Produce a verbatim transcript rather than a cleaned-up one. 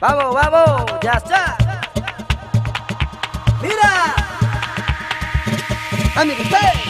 Vamos, vamos, ya está. Mira, amiguitos.